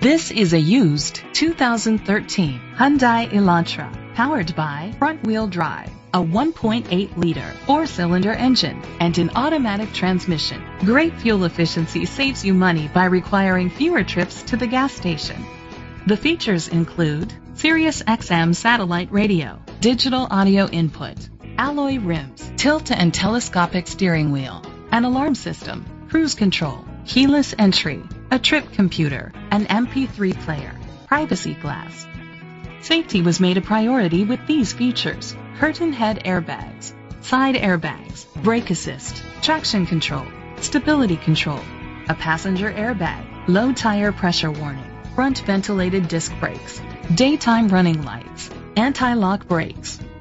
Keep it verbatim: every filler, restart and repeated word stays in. This is a used two thousand thirteen Hyundai Elantra, powered by front-wheel drive, a one point eight liter four-cylinder engine, and an automatic transmission. Great fuel efficiency saves you money by requiring fewer trips to the gas station. The features include Sirius X M satellite radio, digital audio input, alloy rims, tilt and telescopic steering wheel, an alarm system, cruise control, keyless entry, a trip computer, an M P three player, privacy glass. Safety was made a priority with these features: curtain head airbags, side airbags, brake assist, traction control, stability control, a passenger airbag, low tire pressure warning, front ventilated disc brakes, daytime running lights, anti-lock brakes.